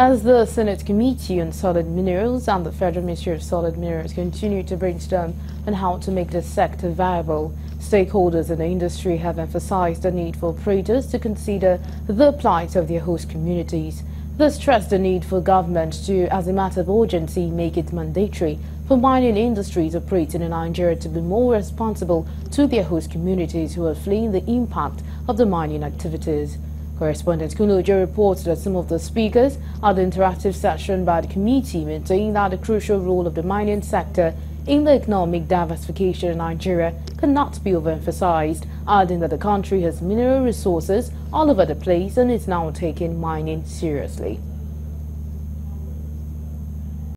As the Senate Committee on Solid Minerals and the Federal Ministry of Solid Minerals continue to brainstorm on how to make this sector viable, stakeholders in the industry have emphasized the need for operators to consider the plight of their host communities. They stressed the need for government to, as a matter of urgency, make it mandatory for mining industries operating in Nigeria to be more responsible to their host communities who are fleeing the impact of the mining activities. Correspondent Kunojo reports that some of the speakers at the interactive session by the committee maintained that the crucial role of the mining sector in the economic diversification in Nigeria cannot be overemphasized, adding that the country has mineral resources all over the place and is now taking mining seriously.